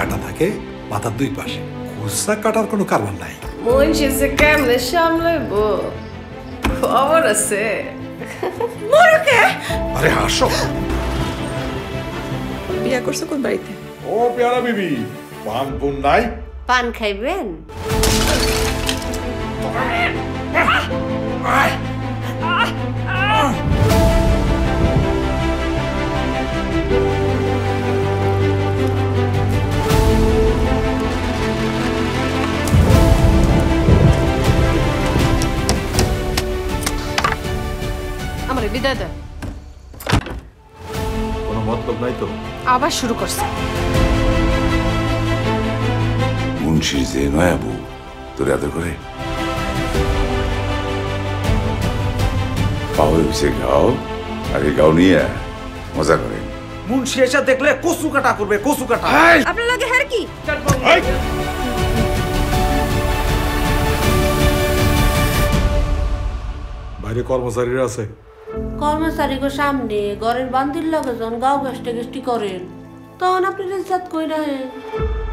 কাটা থাকে মাথার দুই পাশে। খুচরা কাটার কোনো কারণ নাই। মনজি যে কেমনে সামলাইব খবর আছে। মরুকে আরে হাসো। বিয়া করছো কোন বাড়িতে? ও পেয়ারা বিবি পান বুন নাই? পান খাইবেন? আমার বিদায় দে। কোনো মতলব নাই তো? আবার শুরু করছে। মুন্সির যে নয়া বউ তোর আদর করে দেখলে কচু কাটা করবে। কচু কাটা আপনার লাগে হের কি? বাইরে কর্মচারীরা আছে। কর্মচারীকে সামনে ঘরের বান্দির লগে যখন গাও গেষ্টি গেষ্টি করেন তখন আপনি কই রাখেন।